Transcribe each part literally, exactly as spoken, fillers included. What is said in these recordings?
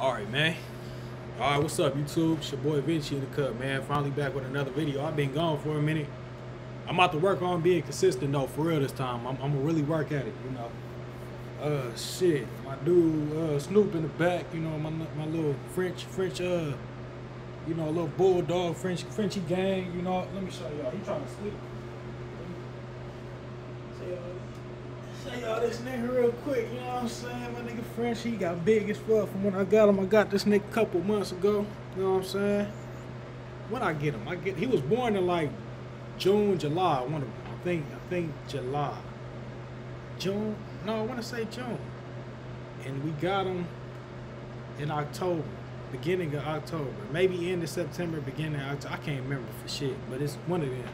Alright, man. Alright, what's up, YouTube? It's your boy Vinci in the cut, man. Finally back with another video. I've been gone for a minute. I'm about to work on being consistent, though, for real this time. I'm, I'm gonna really work at it, you know. Uh, shit. My dude, uh, Snoop in the back, you know, my my little French, French, uh, you know, little bulldog, French, Frenchy gang, you know. Let me show y'all. He trying to sleep. Show y'all this nigga real quick, you know what I'm saying? My nigga French, he got big as fuck from when I got him. I got this nigga a couple months ago, you know what I'm saying? When I get him, I get, he was born in like June, July, one of, I think, I think July. June, no, I want to say June. And we got him in October, beginning of October, maybe end of September, beginning of October. I can't remember for shit, but it's one of them.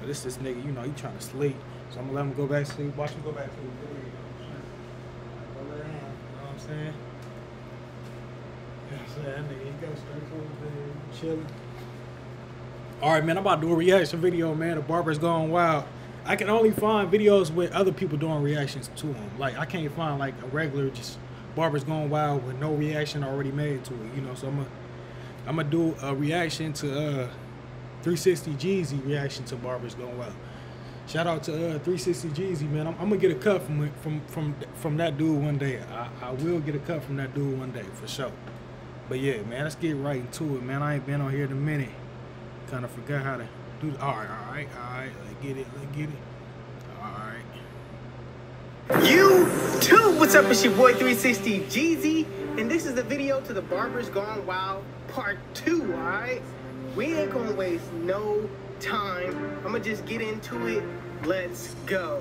But it's this nigga, you know, he trying to sleep. So I'm gonna let him go back to sleep. Watch him go back to sleep. You know what I'm saying? You know what I'm saying? Nigga, he goes straight to the bed, chilling. All right, man, I'm about to do a reaction video, man. The Barbers Gone Wild. I can only find videos with other people doing reactions to them. Like, I can't find like a regular just Barbers Gone Wild with no reaction already made to it, you know? So I'm gonna, I'm gonna do a reaction to uh, three sixty Jeezy reaction to Barbers Gone Wild. Shout out to uh, three sixty Jeezy, man. I'm, I'm gonna get a cut from from from from that dude one day. I, I will get a cut from that dude one day for sure. But yeah, man, let's get right into it, man. I ain't been on here in a minute. Kind of forgot how to do. All right, all right, all right. Let's get it. Let's get it. All right. You too. What's up? It's your boy three sixty Jeezy, and this is the video to the Barbers Gone Wild Part Two. All right. We ain't gonna waste no time. I'm gonna just get into it. Let's go.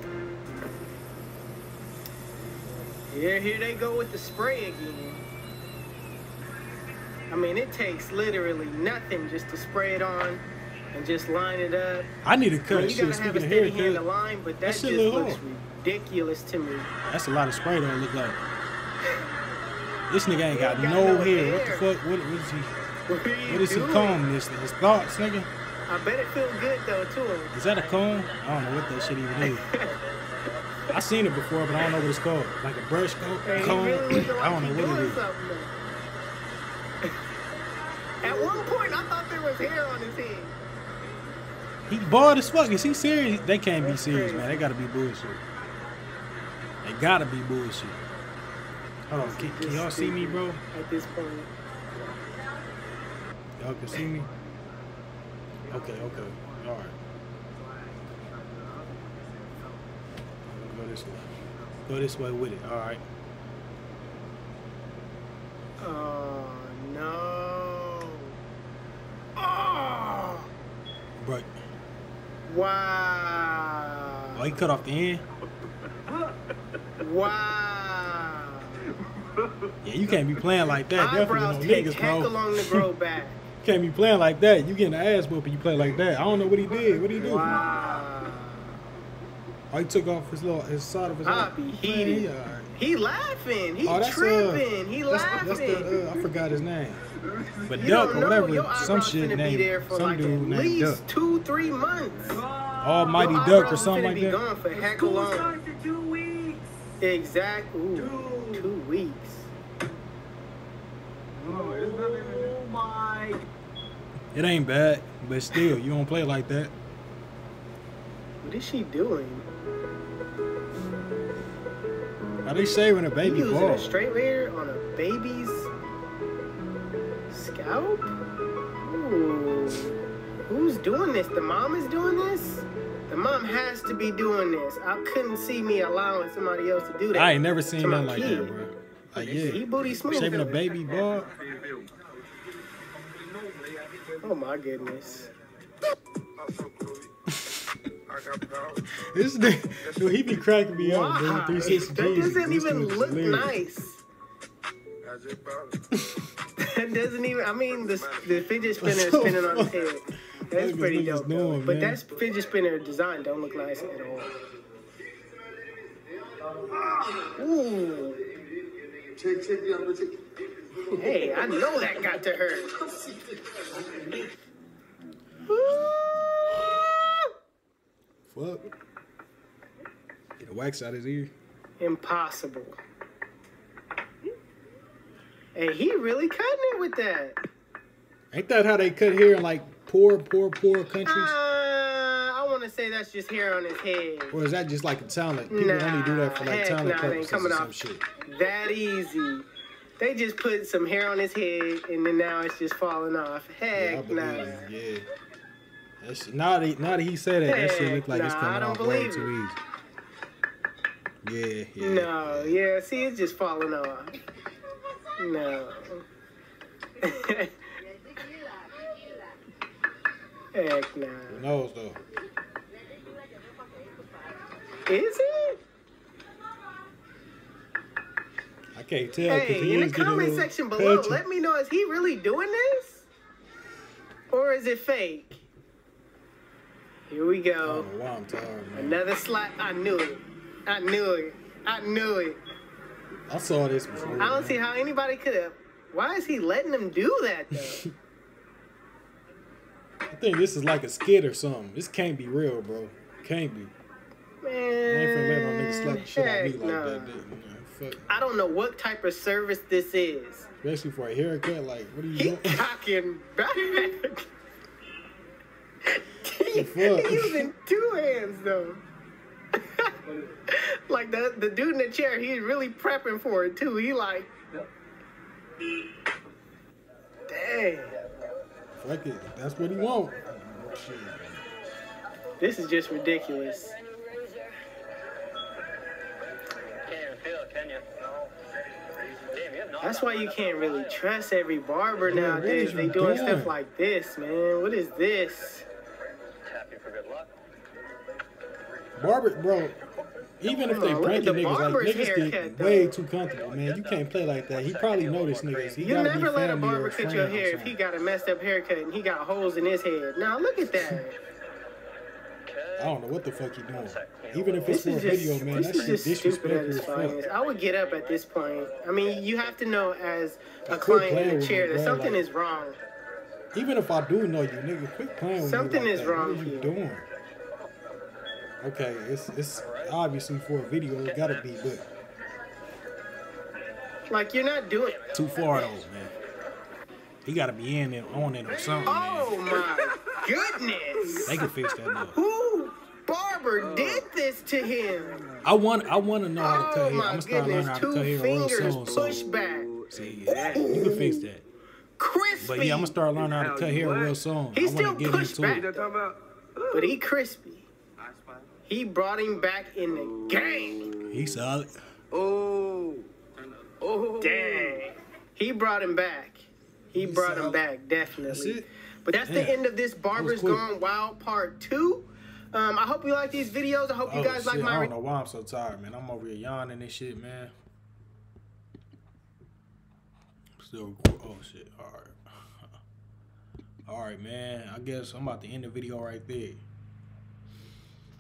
Yeah, here they go with the spray again. I mean, it takes literally nothing just to spray it on and just line it up. I need a cut. I mean, you gotta shit, have a steady hand hair, to line, but that, that just look looks hard. Ridiculous to me. That's a lot of spray that look like. This nigga ain't got, got no hair. hair. What the fuck? What, what is he? What, what is doing? He calling this? His thoughts, nigga. I bet it feels good though too. Is that a comb? I don't know what that shit even is. I seen it before, but I don't know what it's called. Like a brush comb. Hey, comb. Really like I don't know what it is. At one point, I thought there was hair on his head. He bald as fuck. Is he serious? They can't That's be serious, crazy. man. They gotta be bullshit. They gotta be bullshit. Hold on, can, can y'all see me, bro? At this point, y'all can see me. Okay, okay, all right. Go this way. Go this way with it, all right. Oh, no. Oh! Right. Wow. Oh, he cut off the end? Wow. Yeah, you can't be playing like that. Eyebrows take niggas, heck bro. along the grow back. Can't be playing like that. You getting an ass whooped and you play like that. I don't know what he did. What did he do? Wow. Oh, he took off his little his side of his eye. He, right. he laughing. He oh, tripping. Uh, he that's, laughing. That's the, uh, I forgot his name. But Duck or whatever, some shit named some like dude named Duck. At least two, three months. Almighty Duck or something like that. Gone for heck alone. Two weeks. Exactly. Ooh, two weeks. Oh, it's not even oh my. It ain't bad, but still, you don't play like that. What is she doing? Are they saving a baby you using ball? a straight layer on a baby's scalp? Ooh. Who's doing this? The mom is doing this? The mom has to be doing this. I couldn't see me allowing somebody else to do that. I ain't never seen nothing like that, bro. Like, yeah. He booty smooth. Saving a baby ball? Oh my goodness. This dude, he be cracking me wow. up, dude. That doesn't even look hilarious. nice. That doesn't even, I mean, the, the fidget spinner is spinning on his head. That's pretty dope, doing, but that fidget spinner design don't look nice at all. Ooh. Check, check, check, check. Hey, I know that got to her. Fuck. Get a wax out of his ear. Impossible. And he really cutting it with that. Ain't that how they cut hair in like poor, poor, poor countries? Uh, I want to say that's just hair on his head. Or is that just like a talent? People nah, only do that for like talent nah, purposes or some shit. That easy. They just put some hair on his head and then now it's just falling off. Heck yeah, nah. That. Yeah. That's, now, that, now that he said that, heck that shit look like nah, it's coming off way it. too easy. Yeah, yeah. No, yeah. yeah, see, it's just falling off. No. Heck no. Nah. Who knows, though? Is it? I can't tell. Hey, he in the comment section below, country. let me know, is he really doing this? Or is it fake? Here we go. Oh, wow, I'm tired, man. Another slot. I knew it. I knew it. I knew it. I saw this before. I don't man. see how anybody could have. Why is he letting them do that, though? I think this is like a skit or something. This can't be real, bro. Can't be. Man. I ain't finna let no nigga slap the shit out of me like no. that, dude. Man, fuck. I don't know what type of service this is. Especially for a haircut. Like, what are you doing? He cocking back. He using two hands, though. Like the the dude in the chair, he's really prepping for it too. He like, dang. Fuck it, that's what he want. This is just ridiculous. That's why you can't really trust every barber yeah, nowadays. They doing, doing stuff like this, man. What is this? Happy for good luck. Barber, bro, even if they pranking the niggas, like, niggas get way too comfortable, man. You can't play like that. He probably know this niggas. He you gotta never be let a barber a cut your hair if he got a messed up haircut and he got holes in his head. Now, look at that. I don't know what the fuck you doing. Even if it's for a video, just, man, that shit disrespectful. I would get up at this point. I mean, you have to know as a client in the chair that something is wrong. Even if I do know you, nigga, quit playing with me. Something is wrong. What are you doing? Okay, it's it's obviously for a video. It gotta be good. Like you're not doing too far though, man. He gotta be in it, on it, or something. Oh man. my goodness! They can fix that up. Who barber did this to him? I want I want to know how to cut oh hair. I'm gonna start goodness. learning how to cut hair real soon. Push back. See, yeah, you can fix that. Crispy. But yeah, I'm gonna start learning how to cut hair real soon. He still pushed back, but he crispy. He brought him back in the game. He solid. Oh. Oh. Dang. He brought him back. He, he brought solid. him back, definitely. That's it. But that's Damn. the end of this Barbers Gone Wild Part two. Um, I hope you like these videos. I hope oh, you guys shit. like my... I don't know why I'm so tired, man. I'm over here yawning and shit, man. Still... Oh, shit. All right. All right, man. I guess I'm about to end the video right there.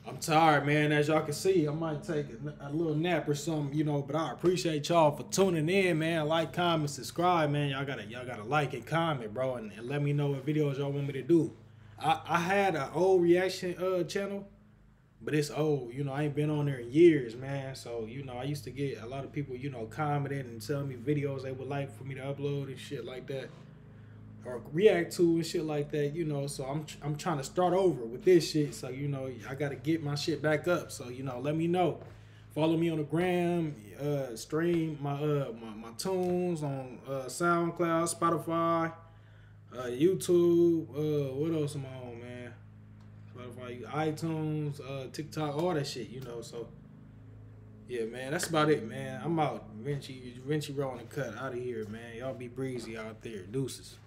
I'm tired, man. As y'all can see, I might take a, a little nap or something, you know, but I appreciate y'all for tuning in, man. Like, comment, subscribe, man. Y'all gotta y'all gotta like and comment, bro, and, and let me know what videos y'all want me to do. I, I had an old reaction uh channel, but it's old. You know, I ain't been on there in years, man. So, you know, I used to get a lot of people, you know, commenting and telling me videos they would like for me to upload and shit like that. Or react to and shit like that, you know. So I'm I'm trying to start over with this shit. So, you know, I got to get my shit back up. So, you know, let me know. Follow me on the gram, uh, stream my uh my, my tunes on uh, SoundCloud, Spotify, uh, YouTube. Uh, what else am I on, man? Spotify, iTunes, uh, TikTok, all that shit, you know. So, yeah, man, that's about it, man. I'm out. Vinci, Vinci rolling the cut out of here, man. Y'all be breezy out there. Deuces.